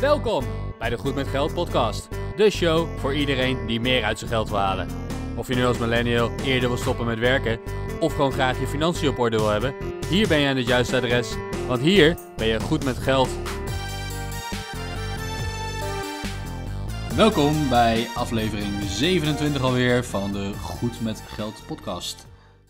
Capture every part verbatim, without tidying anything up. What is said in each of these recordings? Welkom bij de Goed Met Geld Podcast. De show voor iedereen die meer uit zijn geld wil halen. Of je nu als millennial eerder wil stoppen met werken of gewoon graag je financiën op orde wil hebben, hier ben je aan het juiste adres, want hier ben je goed met geld. Welkom bij aflevering zevenentwintig alweer van de Goed Met Geld Podcast.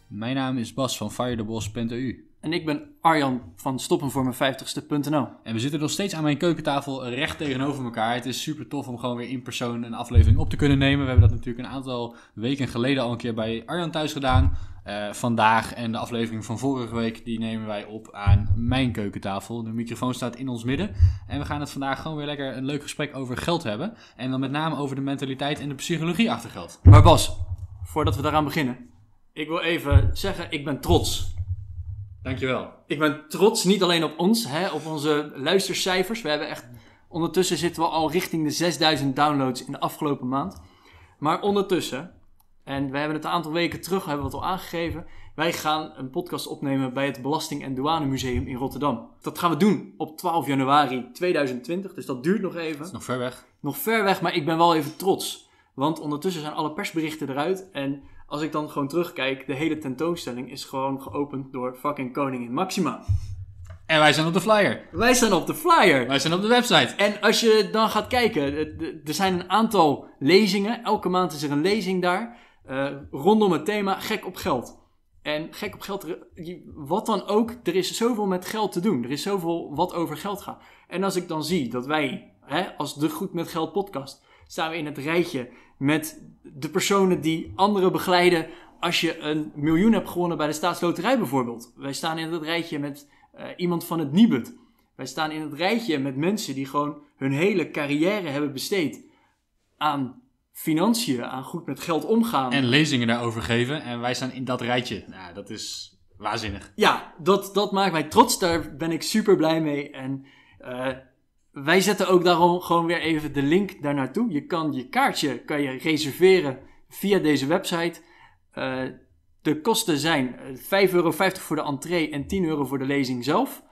Mijn naam is Bas van firedebos punt e u. En ik ben Arjan van Stop 'm voor mijn vijftigste punt n l. En we zitten nog steeds aan mijn keukentafel recht tegenover elkaar. Het is super tof om gewoon weer in persoon een aflevering op te kunnen nemen. We hebben dat natuurlijk een aantal weken geleden al een keer bij Arjan thuis gedaan. Uh, vandaag en de aflevering van vorige week, die nemen wij op aan mijn keukentafel. De microfoon staat in ons midden. En we gaan het vandaag gewoon weer lekker een leuk gesprek over geld hebben. En dan met name over de mentaliteit en de psychologie achter geld. Maar Bas, voordat we daaraan beginnen, ik wil even zeggen, ik ben trots. Dankjewel. Ik ben trots, niet alleen op ons, hè, op onze luistercijfers. We hebben echt, ondertussen zitten we al richting de zesduizend downloads in de afgelopen maand. Maar ondertussen, en we hebben het een aantal weken terug, hebben we het al aangegeven, wij gaan een podcast opnemen bij het Belasting- en Douanemuseum in Rotterdam. Dat gaan we doen op twaalf januari tweeduizend twintig, dus dat duurt nog even. Dat is nog ver weg. Nog ver weg, maar ik ben wel even trots. Want ondertussen zijn alle persberichten eruit en als ik dan gewoon terugkijk, de hele tentoonstelling is gewoon geopend door fucking Koningin Maxima. En wij zijn op de flyer. Wij zijn op de flyer. Wij zijn op de website. En als je dan gaat kijken, er zijn een aantal lezingen. Elke maand is er een lezing daar. Uh, rondom het thema gek op geld. En gek op geld, wat dan ook, er is zoveel met geld te doen. Er is zoveel wat over geld gaat. En als ik dan zie dat wij, hè, als de Goed Met Geld podcast, staan we in het rijtje met de personen die anderen begeleiden als je een miljoen hebt gewonnen bij de staatsloterij bijvoorbeeld. Wij staan in het rijtje met uh, iemand van het Nibud. Wij staan in het rijtje met mensen die gewoon hun hele carrière hebben besteed aan financiën, aan goed met geld omgaan. En lezingen daarover geven en wij staan in dat rijtje. Nou, dat is waanzinnig. Ja, dat, dat maakt mij trots. Daar ben ik super blij mee en Uh, wij zetten ook daarom gewoon weer even de link daar naartoe. Je kan je kaartje kan je reserveren via deze website. Uh, de kosten zijn vijf euro vijftig voor de entree en tien euro voor de lezing zelf.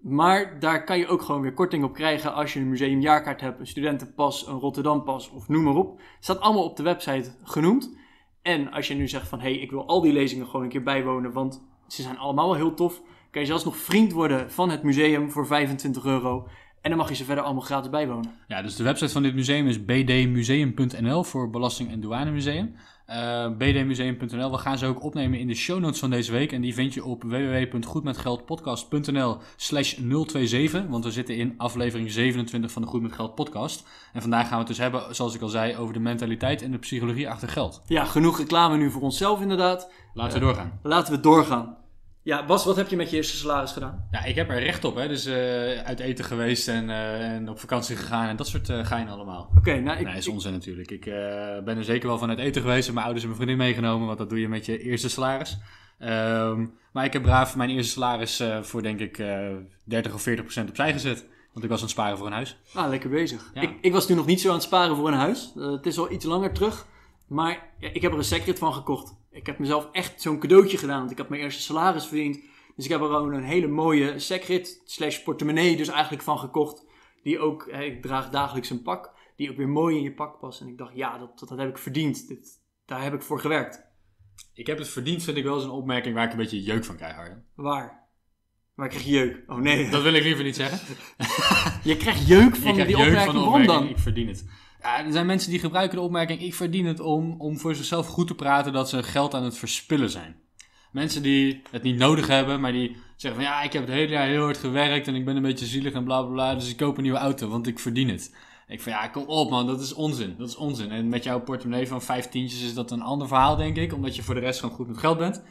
Maar daar kan je ook gewoon weer korting op krijgen als je een museumjaarkaart hebt, een studentenpas, een Rotterdampas of noem maar op. Staat allemaal op de website genoemd. En als je nu zegt van hé, hey, ik wil al die lezingen gewoon een keer bijwonen, want ze zijn allemaal wel heel tof. Kan je zelfs nog vriend worden van het museum voor vijfentwintig euro. En dan mag je ze verder allemaal gratis bijwonen. Ja, dus de website van dit museum is b d museum punt n l voor Belasting- en Douanemuseum. Uh, b d museum punt n l, we gaan ze ook opnemen in de show notes van deze week. En die vind je op w w w punt goed met geld podcast punt n l slash nul twee zeven. Want we zitten in aflevering zevenentwintig van de Goed Met Geld podcast. En vandaag gaan we het dus hebben, zoals ik al zei, over de mentaliteit en de psychologie achter geld. Ja, genoeg reclame nu voor onszelf inderdaad. Laten uh, we doorgaan. Laten we doorgaan. Ja, Bas, wat heb je met je eerste salaris gedaan? Ja, ik heb er recht op, hè. Dus uh, uit eten geweest en, uh, en op vakantie gegaan en dat soort uh, geinen allemaal. Oké, okay, nou ik... Nee, is onzin ik... natuurlijk. Ik uh, ben er zeker wel van uit eten geweest en mijn ouders en mijn vriendin meegenomen, want dat doe je met je eerste salaris. Um, maar ik heb braaf mijn eerste salaris uh, voor, denk ik, uh, dertig of veertig procent opzij gezet. Want ik was aan het sparen voor een huis. Ah, lekker bezig. Ja. Ik, ik was nu nog niet zo aan het sparen voor een huis. Uh, het is al iets langer terug. Maar ja, ik heb er een Secrid van gekocht. Ik heb mezelf echt zo'n cadeautje gedaan. Want ik heb mijn eerste salaris verdiend. Dus ik heb er gewoon een hele mooie Secrid slash portemonnee dus eigenlijk van gekocht. Die ook, hè, ik draag dagelijks een pak. Die ook weer mooi in je pak past. En ik dacht, ja, dat, dat, dat heb ik verdiend. Dit, daar heb ik voor gewerkt. Ik heb het verdiend, vind ik wel eens een opmerking waar ik een beetje jeuk van krijg, Arjan. Waar? Maar ik krijg jeuk. Oh nee. Dat wil ik liever niet zeggen. Je krijgt jeuk van die opmerking. Waarom dan? Ik verdien het. Ja, er zijn mensen die gebruiken de opmerking, ik verdien het om, om voor zichzelf goed te praten dat ze geld aan het verspillen zijn. Mensen die het niet nodig hebben, maar die zeggen van ja, ik heb het hele jaar heel hard gewerkt en ik ben een beetje zielig en bla bla bla, dus ik koop een nieuwe auto, want ik verdien het. Ik van ja, kom op man, dat is onzin, dat is onzin. En met jouw portemonnee van vijf tientjes is dat een ander verhaal, denk ik, omdat je voor de rest gewoon goed met geld bent.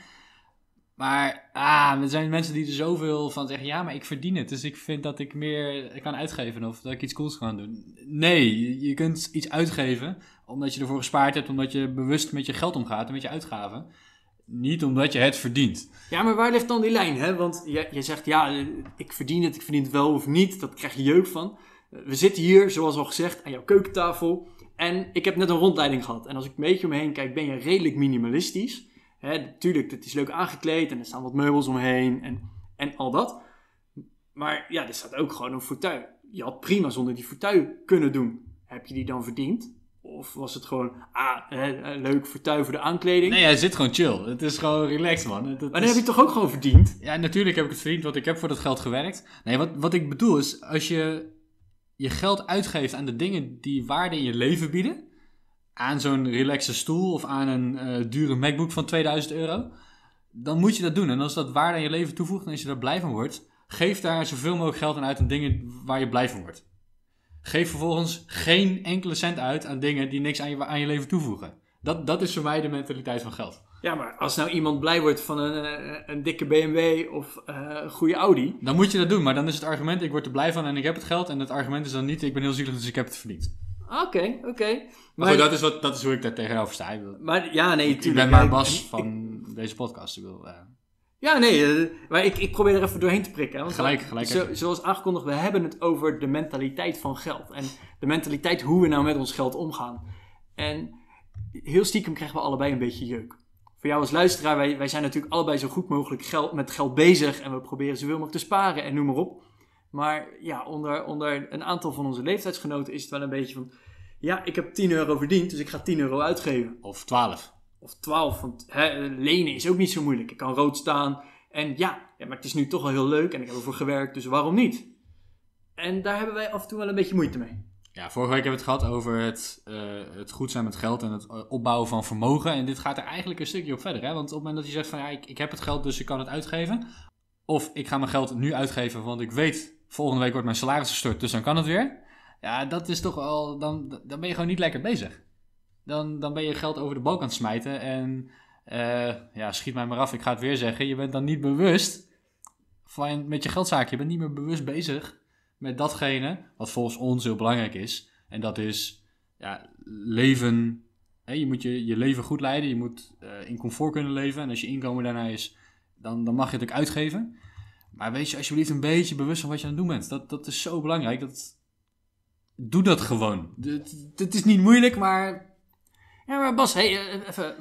Maar ah, er zijn mensen die er zoveel van zeggen, ja, maar ik verdien het. Dus ik vind dat ik meer kan uitgeven of dat ik iets cools ga doen. Nee, je kunt iets uitgeven omdat je ervoor gespaard hebt, omdat je bewust met je geld omgaat en met je uitgaven. Niet omdat je het verdient. Ja, maar waar ligt dan die lijn? Hè? Want je, je zegt, ja, ik verdien het, ik verdien het wel of niet. Dat krijg je jeuk van. We zitten hier, zoals al gezegd, aan jouw keukentafel. En ik heb net een rondleiding gehad. En als ik een beetje om me heen kijk, ben je redelijk minimalistisch. Hè, tuurlijk, het is leuk aangekleed en er staan wat meubels omheen en, en al dat. Maar ja, er staat ook gewoon een fauteuil. Je had prima zonder die fauteuil kunnen doen. Heb je die dan verdiend? Of was het gewoon, ah, leuk fauteuil voor de aankleding? Nee, hij zit gewoon chill. Het is gewoon relaxed, man. Dat maar dan is... heb je het toch ook gewoon verdiend? Ja, natuurlijk heb ik het verdiend, want ik heb voor dat geld gewerkt. Nee, wat, wat ik bedoel is, als je je geld uitgeeft aan de dingen die waarde in je leven bieden, aan zo'n relaxe stoel of aan een uh, dure MacBook van tweeduizend euro, dan moet je dat doen. En als dat waarde aan je leven toevoegt en als je daar blij van wordt, geef daar zoveel mogelijk geld aan uit aan dingen waar je blij van wordt. Geef vervolgens geen enkele cent uit aan dingen die niks aan je, aan je leven toevoegen. Dat, dat is voor mij de mentaliteit van geld. Ja, maar als nou iemand blij wordt van een, een dikke B M W of uh, een goede Audi, dan moet je dat doen, maar dan is het argument, ik word er blij van en ik heb het geld. En het argument is dan niet, ik ben heel zielig, dus ik heb het verdiend. Oké, okay, oké. Okay. Maar, maar goed, dat is, wat, dat is hoe ik daar tegenover sta. Ik, wil, maar, ja, nee, ik, ik ben maar Bas ik, van ik, deze podcast. Ik wil, uh, ja, nee, maar ik, ik probeer er even doorheen te prikken. Hè, want gelijk, gelijk. Zo, zoals aangekondigd, we hebben het over de mentaliteit van geld. En de mentaliteit hoe we nou met ons geld omgaan. En heel stiekem krijgen we allebei een beetje jeuk. Voor jou als luisteraar, wij, wij zijn natuurlijk allebei zo goed mogelijk geld, met geld bezig. En we proberen zoveel mogelijk te sparen en noem maar op. Maar ja, onder, onder een aantal van onze leeftijdsgenoten is het wel een beetje van, ja, ik heb tien euro verdiend, dus ik ga tien euro uitgeven. Of twaalf. Of twaalf, want hè, lenen is ook niet zo moeilijk. Ik kan rood staan en ja, ja, maar het is nu toch wel heel leuk en ik heb ervoor gewerkt, dus waarom niet? En daar hebben wij af en toe wel een beetje moeite mee. Ja, vorige week hebben we het gehad over het, uh, het goed zijn met geld en het opbouwen van vermogen. En dit gaat er eigenlijk een stukje op verder, hè? Want op het moment dat je zegt van, ja, ik, ik heb het geld, dus ik kan het uitgeven. Of ik ga mijn geld nu uitgeven, want ik weet, volgende week wordt mijn salaris gestort, dus dan kan het weer. Ja, dat is toch al, dan, dan ben je gewoon niet lekker bezig. Dan, dan ben je geld over de balk aan het smijten en uh, ja, schiet mij maar af, ik ga het weer zeggen. Je bent dan niet bewust van, met je geldzaak. Je bent niet meer bewust bezig met datgene wat volgens ons heel belangrijk is. En dat is ja, leven. Hè, je moet je, je leven goed leiden, je moet uh, in comfort kunnen leven. En als je inkomen daarna is, dan, dan mag je het ook uitgeven. Maar wees je alsjeblieft een beetje bewust van wat je aan het doen bent. Dat, dat is zo belangrijk. Dat, doe dat gewoon. Het is niet moeilijk, maar... Ja, maar Bas, hey, even.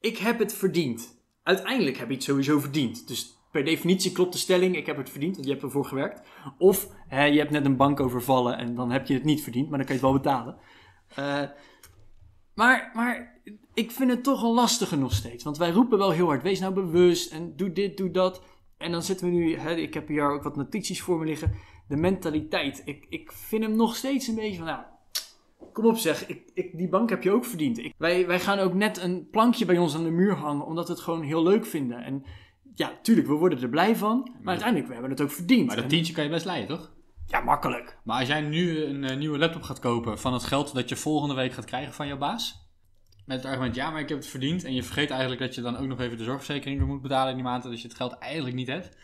Ik heb het verdiend. Uiteindelijk heb je het sowieso verdiend. Dus per definitie klopt de stelling, ik heb het verdiend, want je hebt ervoor gewerkt. Of hè, je hebt net een bank overvallen en dan heb je het niet verdiend, maar dan kan je het wel betalen. Uh, maar, maar ik vind het toch al lastiger nog steeds. Want wij roepen wel heel hard, wees nou bewust en doe dit, doe dat. En dan zitten we nu, hè, ik heb hier ook wat notities voor me liggen. De mentaliteit, ik, ik vind hem nog steeds een beetje van, nou, kom op zeg, ik, ik, die bank heb je ook verdiend. Ik, wij, wij gaan ook net een plankje bij ons aan de muur hangen, omdat we het gewoon heel leuk vinden. En ja, tuurlijk, we worden er blij van, maar, maar uiteindelijk, we hebben het ook verdiend. Maar dat en, tientje kan je best leiden, toch? Ja, makkelijk. Maar als jij nu een uh, nieuwe laptop gaat kopen van het geld dat je volgende week gaat krijgen van jouw baas, met het argument, ja, maar ik heb het verdiend, en je vergeet eigenlijk dat je dan ook nog even de zorgverzekering moet betalen in die maand, dat je het geld eigenlijk niet hebt.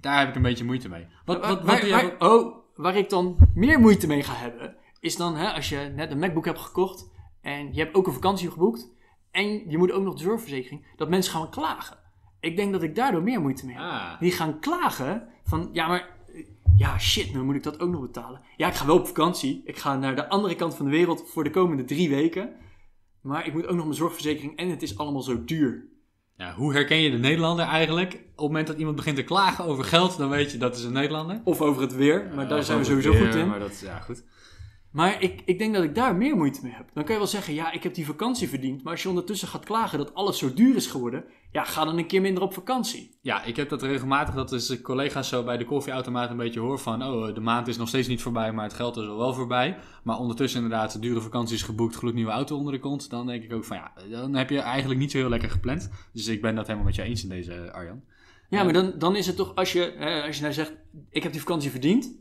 Daar heb ik een beetje moeite mee. Wat, wat, wat, waar, waar, waar, oh, waar ik dan meer moeite mee ga hebben, is dan hè, als je net een MacBook hebt gekocht en je hebt ook een vakantie geboekt en je moet ook nog de zorgverzekering, dat mensen gaan klagen. Ik denk dat ik daardoor meer moeite mee heb. Ah. Die gaan klagen van, ja maar, ja shit, nu moet ik dat ook nog betalen. Ja, ik ga wel op vakantie. Ik ga naar de andere kant van de wereld voor de komende drie weken. Maar ik moet ook nog mijn zorgverzekering en het is allemaal zo duur. Ja, hoe herken je de Nederlander eigenlijk? Op het moment dat iemand begint te klagen over geld, dan weet je dat is een Nederlander. Of over het weer, maar uh, daar zijn we sowieso weer, goed in. Maar, dat, ja, goed. maar ik, ik denk dat ik daar meer moeite mee heb. Dan kan je wel zeggen, ja, ik heb die vakantie verdiend. Maar als je ondertussen gaat klagen dat alles zo duur is geworden, ja, ga dan een keer minder op vakantie. Ja, ik heb dat regelmatig, dat is de collega's zo bij de koffieautomaat een beetje hoor van, oh, de maand is nog steeds niet voorbij, maar het geld is al wel voorbij. Maar ondertussen inderdaad, dure vakanties geboekt, gloednieuwe auto onder de kont. Dan denk ik ook van, ja, dan heb je eigenlijk niet zo heel lekker gepland. Dus ik ben dat helemaal met jou eens in deze, Arjan. Ja, uh, maar dan, dan is het toch, als je, eh, als je nou zegt, ik heb die vakantie verdiend,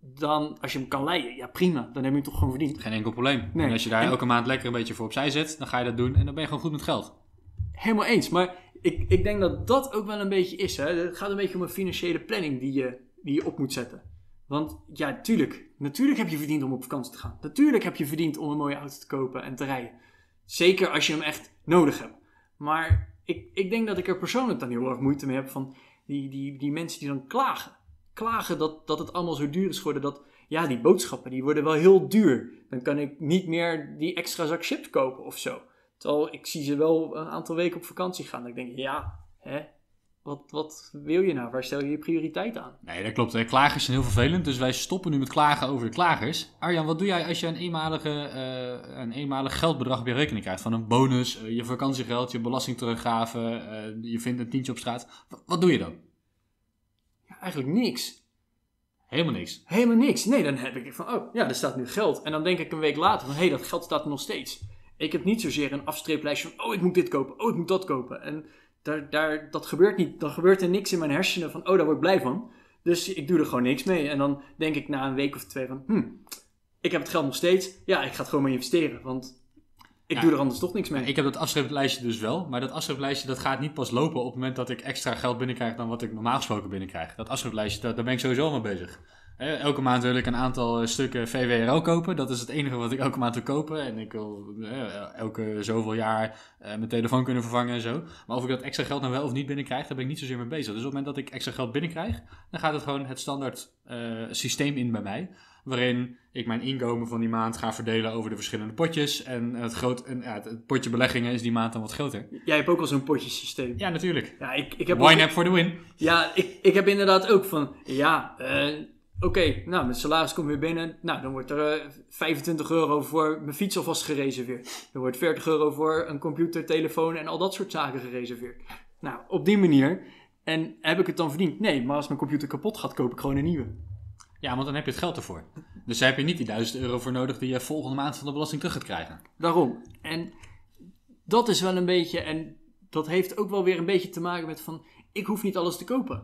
dan, als je hem kan leiden, ja prima, dan heb je hem toch gewoon verdiend. Geen enkel probleem. Nee. En als je daar en... elke maand lekker een beetje voor opzij zet, dan ga je dat doen en dan ben je gewoon goed met geld. Helemaal eens, maar ik, ik denk dat dat ook wel een beetje is. Hè? Het gaat een beetje om een financiële planning die je, die je op moet zetten. Want ja, tuurlijk, natuurlijk heb je verdiend om op vakantie te gaan. Natuurlijk heb je verdiend om een mooie auto te kopen en te rijden. Zeker als je hem echt nodig hebt. Maar ik, ik denk dat ik er persoonlijk dan heel erg moeite mee heb van die, die, die mensen die dan klagen. Klagen dat, dat het allemaal zo duur is geworden dat, ja, die boodschappen die worden wel heel duur. Dan kan ik niet meer die extra zak chips kopen of zo. Terwijl ik zie ze wel een aantal weken op vakantie gaan. Dat ik denk, ja, hè, Wat, wat wil je nou? Waar stel je je prioriteit aan? Nee, dat klopt. Hè. Klagers zijn heel vervelend, dus wij stoppen nu met klagen over de klagers. Arjan, wat doe jij als je een, eenmalige, uh, een eenmalig geldbedrag op je rekening krijgt? Van een bonus, uh, je vakantiegeld, je belastingteruggave, uh, je vindt een tientje op straat. W- wat doe je dan? Ja, eigenlijk niks. Helemaal niks? Helemaal niks. Nee, dan heb ik van, oh ja, er staat nu geld. En dan denk ik een week later van, hé, hey, dat geld staat er nog steeds. Ik heb niet zozeer een afstreeplijstje van, oh, ik moet dit kopen, oh, ik moet dat kopen. En... Daar, daar, dat gebeurt niet. Dan gebeurt er niks in mijn hersenen van, oh, daar word ik blij van. Dus ik doe er gewoon niks mee. En dan denk ik na een week of twee van, hmm, ik heb het geld nog steeds. Ja, ik ga het gewoon maar investeren, want ik ja, doe er anders toch niks mee. Ik heb dat afschrijflijstje dus wel, maar dat afschrijflijstje dat gaat niet pas lopen op het moment dat ik extra geld binnenkrijg dan wat ik normaal gesproken binnenkrijg. Dat afschrijflijstje, daar ben ik sowieso mee bezig. Elke maand wil ik een aantal stukken V W R L kopen. Dat is het enige wat ik elke maand wil kopen. En ik wil elke zoveel jaar mijn telefoon kunnen vervangen en zo. Maar of ik dat extra geld nou wel of niet binnenkrijg, daar ben ik niet zozeer mee bezig. Dus op het moment dat ik extra geld binnenkrijg, dan gaat het gewoon het standaard uh, systeem in bij mij. Waarin ik mijn inkomen van die maand ga verdelen over de verschillende potjes. En het, groot, en, ja, het potje beleggingen is die maand dan wat groter. Jij hebt ook al zo'n potjesysteem. Ja, natuurlijk. Ja, ik, ik heb Y N A B voor de win. Ja, ik, ik heb inderdaad ook van, ja... Uh, Oké, okay, nou, mijn salaris komt weer binnen. Nou, dan wordt er uh, vijfentwintig euro voor mijn fiets alvast gereserveerd. Er wordt veertig euro voor een computer, telefoon en al dat soort zaken gereserveerd. Nou, op die manier. En heb ik het dan verdiend? Nee, maar als mijn computer kapot gaat, koop ik gewoon een nieuwe. Ja, want dan heb je het geld ervoor. Dus daar heb je niet die duizend euro voor nodig die je volgende maand van de belasting terug gaat krijgen. Daarom. En dat is wel een beetje... En dat heeft ook wel weer een beetje te maken met van... Ik hoef niet alles te kopen.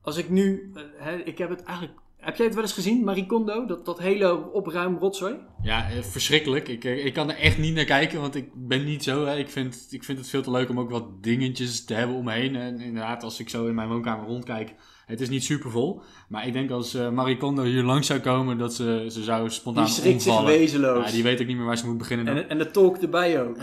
Als ik nu... Uh, he, ik heb het eigenlijk... Heb jij het wel eens gezien, Marie Kondo? Dat, dat hele opruim rotzooi? Ja, verschrikkelijk. Ik, ik kan er echt niet naar kijken, want ik ben niet zo. Hè. Ik, vind, ik vind het veel te leuk om ook wat dingetjes te hebben om me heen. En inderdaad, als ik zo in mijn woonkamer rondkijk, het is niet supervol. Maar ik denk als Marie Kondo hier langs zou komen, dat ze, ze zou spontaan omvallen. Die schrikt zich wezenloos. Ja, die weet ook niet meer waar ze moet beginnen. En, en de talk erbij ook.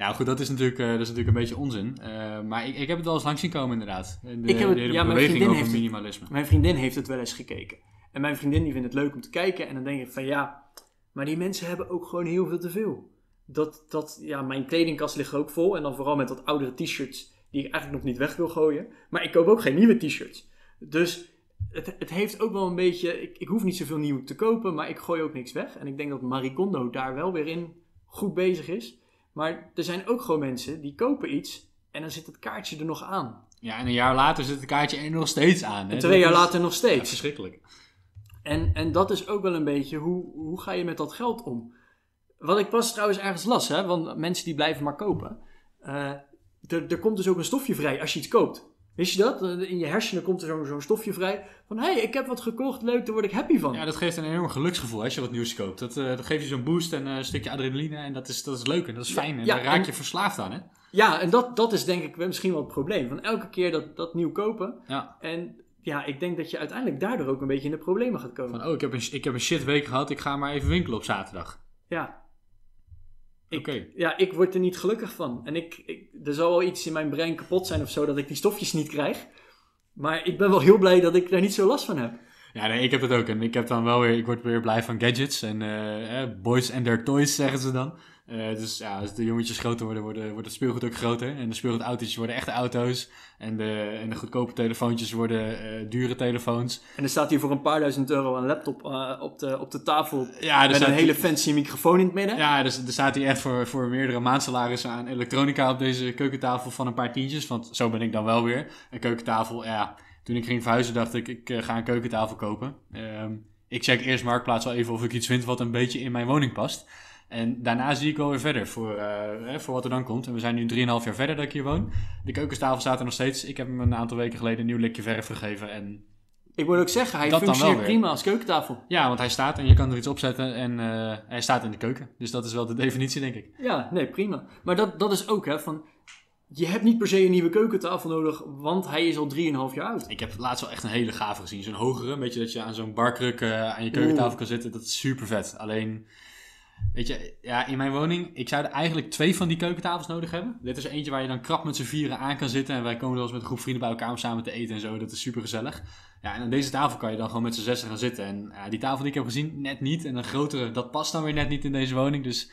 Ja, goed, dat is natuurlijk, uh, dat is natuurlijk een beetje onzin. Uh, maar ik, ik heb het wel eens langs zien komen inderdaad. De, ik heb het, de hele ja, beweging over minimalisme. Het, mijn vriendin heeft het wel eens gekeken. En mijn vriendin die vindt het leuk om te kijken. En dan denk ik van ja, maar die mensen hebben ook gewoon heel veel te veel. Dat, dat, ja, mijn kledingkast ligt ook vol. En dan vooral met wat oudere t-shirts die ik eigenlijk nog niet weg wil gooien. Maar ik koop ook geen nieuwe t-shirts. Dus het, het heeft ook wel een beetje... Ik, ik hoef niet zoveel nieuw te kopen, maar ik gooi ook niks weg. En ik denk dat Marie Kondo daar wel weer in goed bezig is. Maar er zijn ook gewoon mensen die kopen iets en dan zit het kaartje er nog aan. Ja, en een jaar later zit het kaartje er nog steeds aan. Hè? En twee dat jaar is... later nog steeds. Ja, verschrikkelijk. En, en dat is ook wel een beetje, hoe, hoe ga je met dat geld om? Wat ik pas trouwens ergens las, hè, want mensen die blijven maar kopen. Uh, d- er komt dus ook een stofje vrij als je iets koopt. Wist je dat? In je hersenen komt er zo, zo'n stofje vrij. Van, hé, hey, ik heb wat gekocht, leuk, daar word ik happy van. Ja, dat geeft een enorm geluksgevoel als je wat nieuws koopt. Dat, uh, dat geeft je zo'n boost en uh, een stukje adrenaline. En dat is, dat is leuk en dat is fijn. En ja, daar raak je en, verslaafd aan, hè? Ja, en dat, dat is denk ik misschien wel het probleem. Van elke keer dat, dat nieuw kopen. Ja. En ja, ik denk dat je uiteindelijk daardoor ook een beetje in de problemen gaat komen. Van, oh, ik heb een, ik heb een shit week gehad, ik ga maar even winkelen op zaterdag. Ja. Ik, okay. Ja, ik word er niet gelukkig van. En ik, ik, er zal wel iets in mijn brein kapot zijn of zo, dat ik die stofjes niet krijg. Maar ik ben wel heel blij dat ik daar niet zo last van heb. Ja, nee, ik heb het ook. En ik heb dan wel weer, ik word weer blij van gadgets. En uh, boys and their toys, zeggen ze dan. Uh, dus ja, als de jongetjes groter worden, worden, wordt het speelgoed ook groter. En de speelgoedautootjes worden echte auto's. En de, en de goedkope telefoontjes worden uh, dure telefoons. En er staat hier voor een paar duizend euro een laptop uh, op, de, op de tafel. Ja, met een hele fancy microfoon in het midden. Ja, dus, er staat hier echt voor, voor meerdere maandsalarissen aan elektronica op deze keukentafel van een paar tientjes. Want zo ben ik dan wel weer. Een keukentafel, ja. Toen ik ging verhuizen dacht ik, ik uh, ga een keukentafel kopen. Uh, ik check eerst Marktplaats al even of ik iets vind wat een beetje in mijn woning past. En daarna zie ik wel weer verder voor, uh, voor wat er dan komt. En we zijn nu drieënhalf jaar verder dat ik hier woon. De keukentafel staat er nog steeds. Ik heb hem een aantal weken geleden een nieuw likje verf gegeven. En ik wil ook zeggen, hij functioneert prima als keukentafel. Ja, want hij staat en je kan er iets op zetten en uh, hij staat in de keuken. Dus dat is wel de definitie, denk ik. Ja, nee, prima. Maar dat, dat is ook, hè, van... Je hebt niet per se een nieuwe keukentafel nodig, want hij is al drieënhalf jaar oud. Ik heb laatst wel echt een hele gave gezien. Zo'n hogere, weet je, dat je aan zo'n barkruk uh, aan je keukentafel kan zitten. Dat is super vet. Alleen... Weet je, ja, in mijn woning, ik zou er eigenlijk twee van die keukentafels nodig hebben. Dit is eentje waar je dan krap met z'n vieren aan kan zitten. En wij komen wel eens met een groep vrienden bij elkaar om samen te eten en zo. Dat is super gezellig. Ja, en aan deze tafel kan je dan gewoon met z'n zessen gaan zitten. En ja, die tafel die ik heb gezien, net niet. En een grotere, dat past dan weer net niet in deze woning. Dus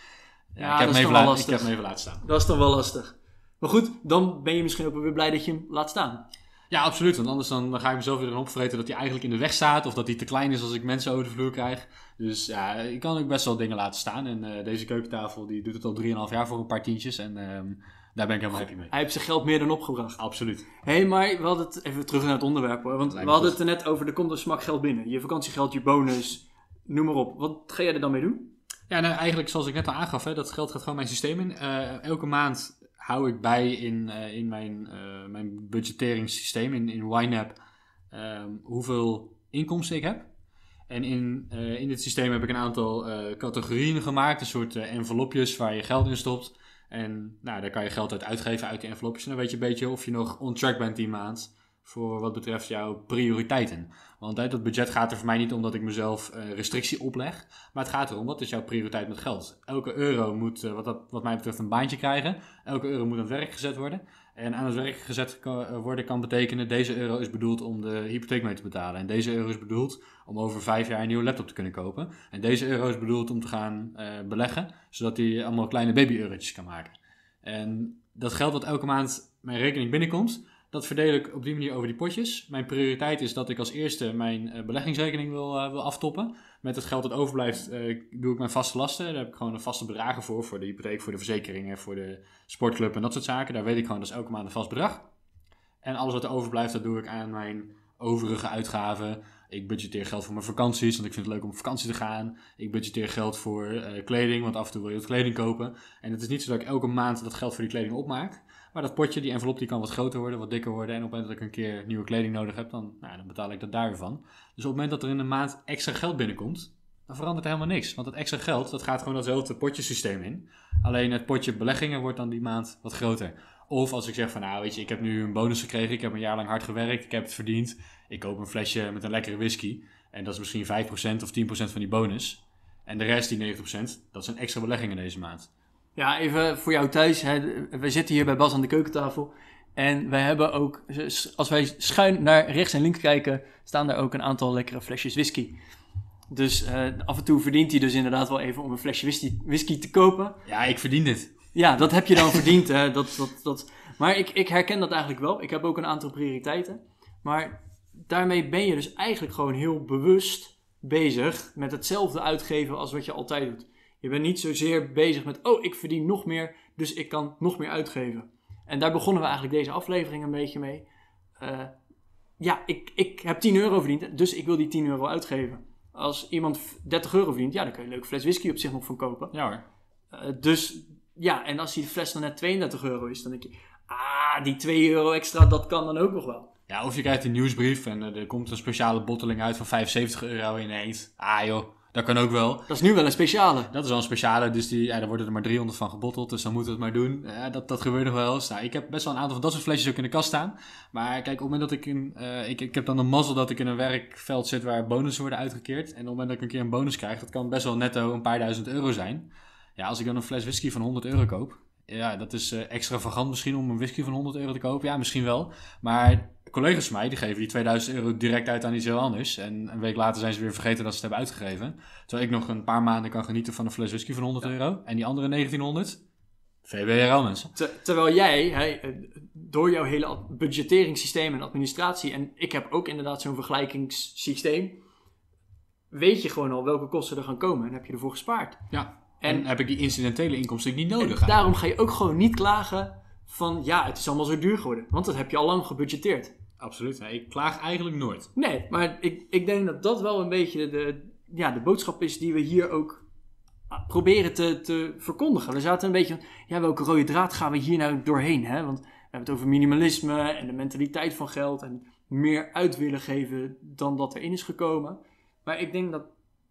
ja, ja, ik heb hem even, la- even laten staan. Dat is dan wel lastig. Maar goed, dan ben je misschien ook weer blij dat je hem laat staan. Ja, absoluut. Want anders dan ga ik mezelf weer opvreten dat hij eigenlijk in de weg staat. Of dat hij te klein is als ik mensen over de vloer krijg. Dus ja, ik kan ook best wel dingen laten staan. En uh, deze keukentafel die doet het al drieënhalf jaar voor een paar tientjes. En um, daar ben ik helemaal happy mee. Hij heeft zijn geld meer dan opgebracht. Absoluut. Hé, hey, maar we hadden het even terug naar het onderwerp. Hoor, want we hadden goed. het er net over, er komt een smak geld binnen. Je vakantiegeld, je bonus, noem maar op. Wat ga jij er dan mee doen? Ja, nou eigenlijk zoals ik net al aangaf, hè, dat geld gaat gewoon mijn systeem in. Uh, elke maand hou ik bij in, uh, in mijn, uh, mijn budgetteringssysteem, in, in Y N A B, um, hoeveel inkomsten ik heb. En in, uh, in dit systeem heb ik een aantal uh, categorieën gemaakt, een soort uh, envelopjes waar je geld in stopt. En nou, daar kan je geld uit uitgeven uit die envelopjes. En dan weet je een beetje of je nog on track bent die maand voor wat betreft jouw prioriteiten. Want hè, dat budget gaat er voor mij niet om dat ik mezelf uh, restrictie opleg. Maar het gaat erom, wat is jouw prioriteit met geld? Elke euro moet, uh, wat, dat, wat mij betreft, een baantje krijgen. Elke euro moet aan het werk gezet worden. En aan het werk gezet kan, worden kan betekenen, deze euro is bedoeld om de hypotheek mee te betalen. En deze euro is bedoeld om over vijf jaar een nieuwe laptop te kunnen kopen. En deze euro is bedoeld om te gaan uh, beleggen, zodat die allemaal kleine baby-eurotjes kan maken. En dat geld dat elke maand mijn rekening binnenkomt, dat verdeel ik op die manier over die potjes. Mijn prioriteit is dat ik als eerste mijn uh, beleggingsrekening wil, uh, wil aftoppen. Met het geld dat overblijft uh, doe ik mijn vaste lasten. Daar heb ik gewoon een vaste bedragen voor. Voor de hypotheek, voor de verzekeringen, voor de sportclub en dat soort zaken. Daar weet ik gewoon, dat is elke maand een vast bedrag. En alles wat er overblijft, dat doe ik aan mijn overige uitgaven. Ik budgeteer geld voor mijn vakanties, want ik vind het leuk om op vakantie te gaan. Ik budgeteer geld voor uh, kleding, want af en toe wil je wat kleding kopen. En het is niet zo dat ik elke maand dat geld voor die kleding opmaak. Maar dat potje, die envelop, die kan wat groter worden, wat dikker worden. En op het moment dat ik een keer nieuwe kleding nodig heb, dan, nou, dan betaal ik dat daar weer van. Dus op het moment dat er in een maand extra geld binnenkomt, dan verandert er helemaal niks. Want dat extra geld, dat gaat gewoon datzelfde potjesysteem in. Alleen het potje beleggingen wordt dan die maand wat groter. Of als ik zeg van, nou weet je, ik heb nu een bonus gekregen. Ik heb een jaar lang hard gewerkt. Ik heb het verdiend. Ik koop een flesje met een lekkere whisky. En dat is misschien vijf procent of tien procent van die bonus. En de rest, die negentig procent, dat zijn extra beleggingen deze maand. Ja, even voor jou thuis. Hè. We zitten hier bij Bas aan de keukentafel. En wij hebben ook, als wij schuin naar rechts en links kijken, staan daar ook een aantal lekkere flesjes whisky. Dus uh, af en toe verdient hij dus inderdaad wel even om een flesje whisky, whisky te kopen. Ja, ik verdien dit. Ja, dat heb je dan verdiend. Hè. Dat, dat, dat. Maar ik, ik herken dat eigenlijk wel. Ik heb ook een aantal prioriteiten. Maar daarmee ben je dus eigenlijk gewoon heel bewust bezig met hetzelfde uitgeven als wat je altijd doet. Je bent niet zozeer bezig met, oh, ik verdien nog meer, dus ik kan nog meer uitgeven. En daar begonnen we eigenlijk deze aflevering een beetje mee. Uh, ja, ik, ik heb tien euro verdiend, dus ik wil die tien euro uitgeven. Als iemand dertig euro verdient, ja, dan kun je een leuke fles whisky op zich nog van kopen. Ja hoor. Uh, dus, ja, en als die fles dan net tweeëndertig euro is, dan denk je, ah, die twee euro extra, dat kan dan ook nog wel. Ja, of je krijgt een nieuwsbrief en uh, er komt een speciale botteling uit van vijfenzeventig euro en je denkt, ah joh. Dat kan ook wel. Dat is nu wel een speciale. Dat is wel een speciale, dus die, ja, daar worden er maar driehonderd van gebotteld, dus dan moeten we het maar doen. Ja, dat, dat gebeurt nog wel eens. Nou, ik heb best wel een aantal van dat soort flesjes ook in de kast staan. Maar kijk, op het moment dat ik in... Uh, ik, ik heb dan een mazzel dat ik in een werkveld zit waar bonussen worden uitgekeerd. En op het moment dat ik een keer een bonus krijg, dat kan best wel netto een paar duizend euro zijn. Ja, als ik dan een fles whisky van honderd euro koop, ja, dat is uh, extravagant misschien om een whisky van honderd euro te kopen. Ja, misschien wel. Maar collega's van mij, die geven die tweeduizend euro direct uit aan iets heel anders. En een week later zijn ze weer vergeten dat ze het hebben uitgegeven. Terwijl ik nog een paar maanden kan genieten van een fles whisky van honderd euro. En die andere negentienhonderd, V W R L mensen. Ter, terwijl jij, hey, door jouw hele budgetteringssysteem en administratie, en ik heb ook inderdaad zo'n vergelijkingssysteem, weet je gewoon al welke kosten er gaan komen en heb je ervoor gespaard. Ja, en, en heb ik die incidentele inkomsten niet nodig. En daarom ga je ook gewoon niet klagen van, ja, het is allemaal zo duur geworden. Want dat heb je al lang gebudgeteerd. Absoluut. Nee, ik klaag eigenlijk nooit. Nee, maar ik, ik denk dat dat wel een beetje de, ja, de boodschap is die we hier ook proberen te, te verkondigen. We zaten een beetje van, ja, welke rode draad gaan we hier nou doorheen? Hè? Want we hebben het over minimalisme en de mentaliteit van geld en meer uit willen geven dan dat erin is gekomen. Maar ik denk dat,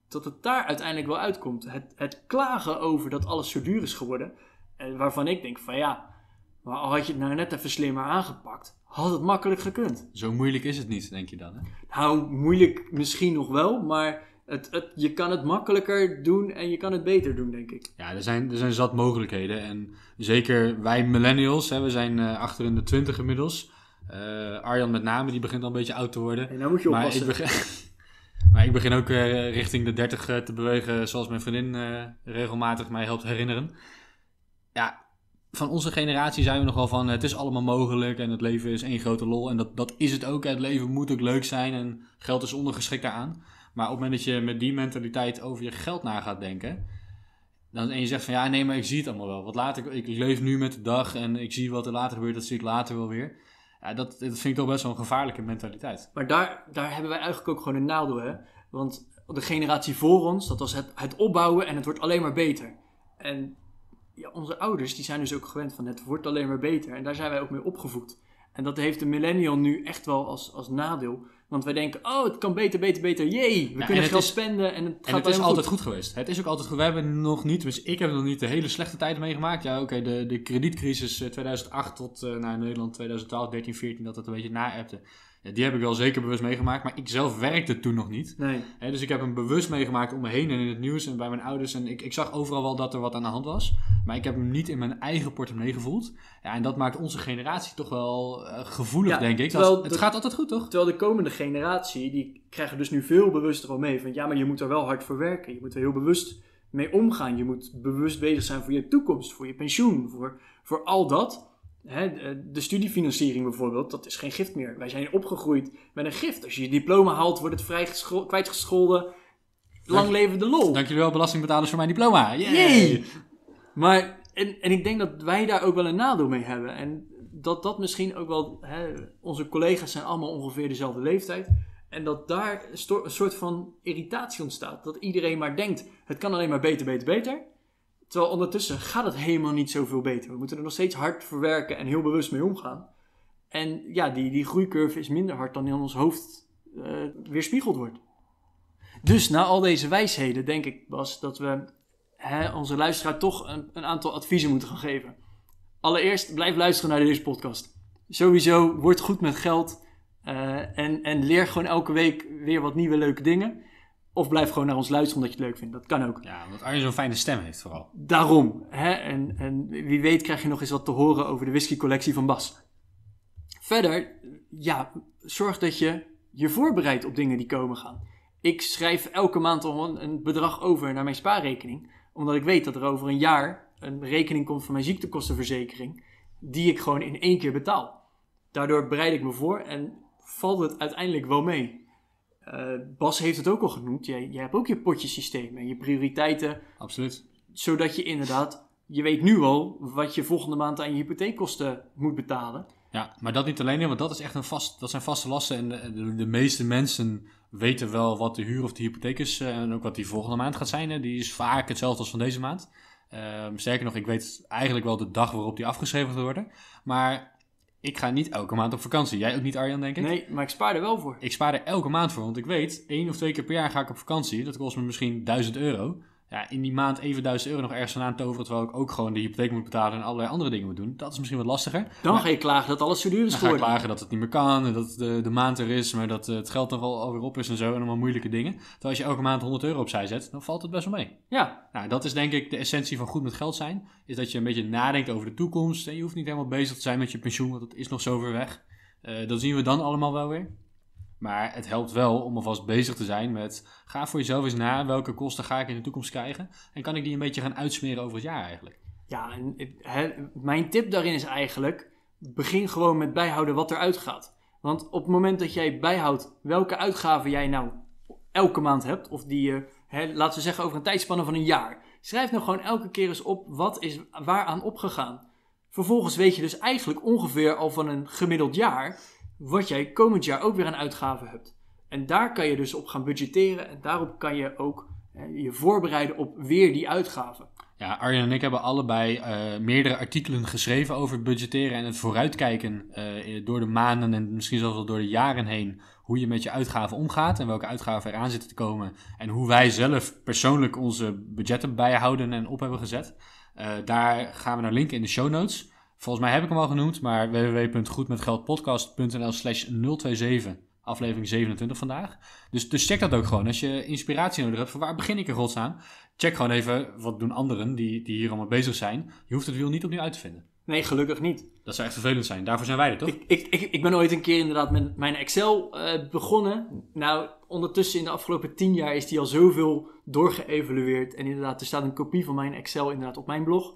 dat het daar uiteindelijk wel uitkomt. Het, het klagen over dat alles zo duur is geworden, waarvan ik denk van, ja, maar al had je het nou net even slimmer aangepakt, had het makkelijk gekund. Zo moeilijk is het niet, denk je dan, hè? Nou, moeilijk misschien nog wel, maar het, het, je kan het makkelijker doen en je kan het beter doen, denk ik. Ja, er zijn, er zijn zat mogelijkheden. En zeker wij millennials, hè, we zijn uh, achter in de twintig inmiddels. Uh, Arjan met name, die begint al een beetje oud te worden. En nou moet je oppassen. Maar ik begin, maar ik begin ook uh, richting de dertig uh, te bewegen, zoals mijn vriendin uh, regelmatig mij helpt herinneren. Ja. van onze generatie zijn we nogal van het is allemaal mogelijk en het leven is één grote lol. En dat, dat is het ook. Het leven moet ook leuk zijn en geld is ondergeschikt daaraan. Maar op het moment dat je met die mentaliteit over je geld na gaat denken... Dan, en je zegt van ja, nee, maar ik zie het allemaal wel. Wat later, ik, ik leef nu met de dag en ik zie wat er later gebeurt, dat zie ik later wel weer. Ja, dat, dat vind ik toch best wel een gevaarlijke mentaliteit. Maar daar, daar hebben wij eigenlijk ook gewoon een nadeel, hè. Want de generatie voor ons, dat was het, het opbouwen en het wordt alleen maar beter. En ja, onze ouders die zijn dus ook gewend van het wordt alleen maar beter. En daar zijn wij ook mee opgevoed. En dat heeft de millennial nu echt wel als, als nadeel. Want wij denken, oh, het kan beter, beter, beter. Jee, we ja, kunnen geld is, spenden en het gaat en het is goed. Altijd goed geweest. Het is ook altijd goed. We hebben nog niet, dus ik heb nog niet de hele slechte tijd meegemaakt. Ja, oké, okay, de, de kredietcrisis tweeduizend acht tot uh, nou, in Nederland tweeduizend twaalf, dertien, veertien, dat dat een beetje na-appte. Ja, die heb ik wel zeker bewust meegemaakt, maar ik zelf werkte toen nog niet. Nee. He, dus ik heb hem bewust meegemaakt om me heen en in het nieuws en bij mijn ouders. En ik, ik zag overal wel dat er wat aan de hand was. Maar ik heb hem niet in mijn eigen portemonnee gevoeld. Ja, en dat maakt onze generatie toch wel uh, gevoelig, ja, denk ik. Dat, de, het gaat altijd goed, toch? Terwijl de komende generatie, die krijgen dus nu veel bewuster al mee. Van ja, maar je moet er wel hard voor werken. Je moet er heel bewust mee omgaan. Je moet bewust bezig zijn voor je toekomst, voor je pensioen, voor, voor al dat. He, de studiefinanciering bijvoorbeeld, dat is geen gift meer. Wij zijn opgegroeid met een gift. Als je je diploma haalt, wordt het vrij gescho- kwijtgescholden. Lang leven de lol. Dank jullie wel, belastingbetalers, voor mijn diploma. Yay! Yay. Maar, en, en ik denk dat wij daar ook wel een nadeel mee hebben. En dat dat misschien ook wel... He, onze collega's zijn allemaal ongeveer dezelfde leeftijd. En dat daar een, sto- een soort van irritatie ontstaat. Dat iedereen maar denkt, het kan alleen maar beter, beter, beter. Terwijl ondertussen gaat het helemaal niet zoveel beter. We moeten er nog steeds hard voor werken en heel bewust mee omgaan. En ja, die, die groeicurve is minder hard dan in ons hoofd uh, weerspiegeld wordt. Dus na al deze wijsheden denk ik, Bas, dat we hè, onze luisteraar toch een, een aantal adviezen moeten gaan geven. Allereerst, blijf luisteren naar deze podcast. Sowieso, word goed met geld. Uh, en, en leer gewoon elke week weer wat nieuwe leuke dingen. Of blijf gewoon naar ons luisteren omdat je het leuk vindt. Dat kan ook. Ja, omdat Arjen zo'n fijne stem heeft vooral. Daarom. Hè? En, en wie weet krijg je nog eens wat te horen over de whiskycollectie van Bas. Verder, ja, zorg dat je je voorbereidt op dingen die komen gaan. Ik schrijf elke maand al een bedrag over naar mijn spaarrekening. Omdat ik weet dat er over een jaar een rekening komt van mijn ziektekostenverzekering. Die ik gewoon in één keer betaal. Daardoor bereid ik me voor en valt het uiteindelijk wel mee. Uh, Bas heeft het ook al genoemd. Jij, jij hebt ook je potjesysteem en je prioriteiten. Absoluut. Zodat je inderdaad, je weet nu al wat je volgende maand aan je hypotheekkosten moet betalen. Ja, maar dat niet alleen, want dat is echt een vast, dat zijn vaste lasten. En de, de, de meeste mensen weten wel wat de huur of de hypotheek is. Uh, en ook wat die volgende maand gaat zijn. Hè. Die is vaak hetzelfde als van deze maand. Uh, sterker nog, ik weet eigenlijk wel de dag waarop die afgeschreven gaat worden. Maar... ik ga niet elke maand op vakantie. Jij ook niet, Arjan, denk ik? Nee, maar ik spaar er wel voor. Ik spaar er elke maand voor, want ik weet... één of twee keer per jaar ga ik op vakantie. Dat kost me misschien duizend euro. Ja, in die maand even duizend euro nog ergens vandaan toveren... terwijl ik ook gewoon de hypotheek moet betalen... en allerlei andere dingen moet doen. Dat is misschien wat lastiger. Dan maar, ga je klagen dat alles zo duur is geworden. Dan ga ik klagen dat het niet meer kan... en dat de, de maand er is... maar dat het geld nog al, alweer op is en zo... en allemaal moeilijke dingen. Terwijl als je elke maand honderd euro opzij zet... dan valt het best wel mee. Ja. Nou, dat is denk ik de essentie van goed met geld zijn... is dat je een beetje nadenkt over de toekomst... en je hoeft niet helemaal bezig te zijn met je pensioen... want dat is nog zo ver weg. Uh, dat zien we dan allemaal wel weer... Maar het helpt wel om alvast bezig te zijn met... ga voor jezelf eens na welke kosten ga ik in de toekomst krijgen... en kan ik die een beetje gaan uitsmeren over het jaar eigenlijk. Ja, en he, mijn tip daarin is eigenlijk... begin gewoon met bijhouden wat eruit gaat. Want op het moment dat jij bijhoudt welke uitgaven jij nou elke maand hebt... of die je, he, laten we zeggen, over een tijdspanne van een jaar... schrijf nou gewoon elke keer eens op wat is waaraan opgegaan. Vervolgens weet je dus eigenlijk ongeveer al van een gemiddeld jaar... wat jij komend jaar ook weer aan uitgaven hebt. En daar kan je dus op gaan budgetteren. En daarop kan je ook hè, je voorbereiden op weer die uitgaven. Ja, Arjen en ik hebben allebei uh, meerdere artikelen geschreven over budgetteren en het vooruitkijken uh, door de maanden en misschien zelfs wel door de jaren heen. Hoe je met je uitgaven omgaat en welke uitgaven eraan zitten te komen. En hoe wij zelf persoonlijk onze budgetten bijhouden en op hebben gezet. Uh, daar gaan we naar linken in de show notes. Volgens mij heb ik hem al genoemd, maar double-u double-u double-u punt goed met geld podcast punt n l slash nul twee zeven, aflevering zevenentwintig vandaag. Dus, dus check dat ook gewoon. Als je inspiratie nodig hebt, van waar begin ik in godsnaam? Check gewoon even, wat doen anderen die, die hier allemaal bezig zijn? Je hoeft het wiel niet opnieuw uit te vinden. Nee, gelukkig niet. Dat zou echt vervelend zijn. Daarvoor zijn wij er, toch? Ik, ik, ik, ik ben ooit een keer inderdaad met mijn Excel uh, begonnen. Nou, ondertussen in de afgelopen tien jaar is die al zoveel doorgeëvalueerd. En inderdaad, er staat een kopie van mijn Excel inderdaad op mijn blog.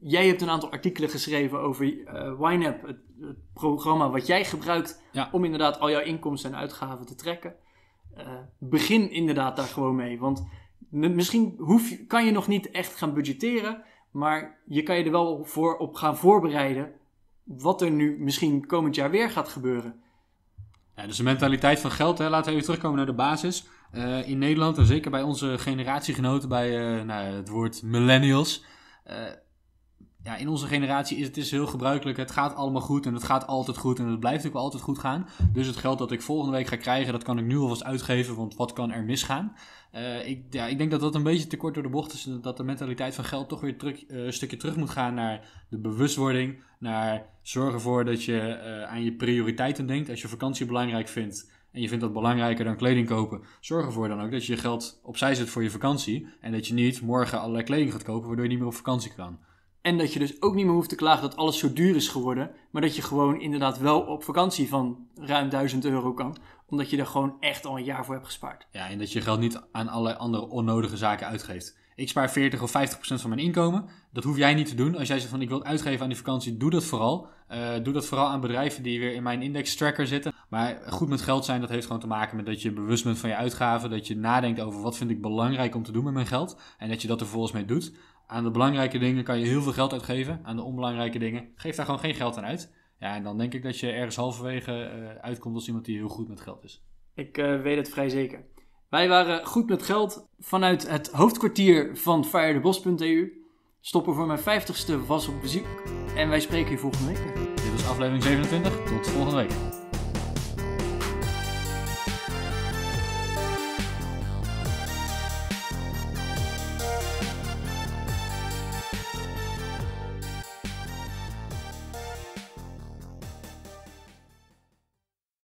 Jij hebt een aantal artikelen geschreven over uh, Y N A B, het, het programma wat jij gebruikt ja. om inderdaad al jouw inkomsten en uitgaven te trekken. Uh, begin inderdaad daar gewoon mee, want n- misschien hoef je, kan je nog niet echt gaan budgetteren, maar je kan je er wel voor op gaan voorbereiden wat er nu misschien komend jaar weer gaat gebeuren. Ja, dus de mentaliteit van geld, hè, laten we even terugkomen naar de basis. Uh, in Nederland en zeker bij onze generatiegenoten, bij uh, nou, het woord millennials. Uh, ja, in onze generatie is het is heel gebruikelijk, het gaat allemaal goed en het gaat altijd goed en het blijft ook wel altijd goed gaan. Dus het geld dat ik volgende week ga krijgen, dat kan ik nu alvast uitgeven, want wat kan er misgaan? Uh, ik, ja, ik denk dat dat een beetje te kort door de bocht is, dat de mentaliteit van geld toch weer terug, uh, een stukje terug moet gaan naar de bewustwording, naar zorgen ervoor dat je uh, aan je prioriteiten denkt. Als je vakantie belangrijk vindt en je vindt dat belangrijker dan kleding kopen, zorg ervoor dan ook dat je je geld opzij zet voor je vakantie en dat je niet morgen allerlei kleding gaat kopen waardoor je niet meer op vakantie kan. En dat je dus ook niet meer hoeft te klagen dat alles zo duur is geworden, maar dat je gewoon inderdaad wel op vakantie van ruim duizend euro kan, omdat je daar gewoon echt al een jaar voor hebt gespaard. Ja, en dat je geld niet aan allerlei andere onnodige zaken uitgeeft. Ik spaar veertig of vijftig procent van mijn inkomen. Dat hoef jij niet te doen. Als jij zegt van ik wil het uitgeven aan die vakantie, doe dat vooral. Uh, doe dat vooral aan bedrijven die weer in mijn index tracker zitten. Maar goed met geld zijn, dat heeft gewoon te maken met dat je bewust bent van je uitgaven. Dat je nadenkt over wat vind ik belangrijk om te doen met mijn geld. En dat je dat er volgens mee doet. Aan de belangrijke dingen kan je heel veel geld uitgeven. Aan de onbelangrijke dingen, geef daar gewoon geen geld aan uit. Ja, en dan denk ik dat je ergens halverwege uh, uitkomt als iemand die heel goed met geld is. Ik uh, weet het vrij zeker. Wij waren goed met geld vanuit het hoofdkwartier van firedebos punt e u. Stoppen voor mijn vijftigste was op bezoek. En wij spreken je volgende week weer. Dit was aflevering zevenentwintig. Tot volgende week.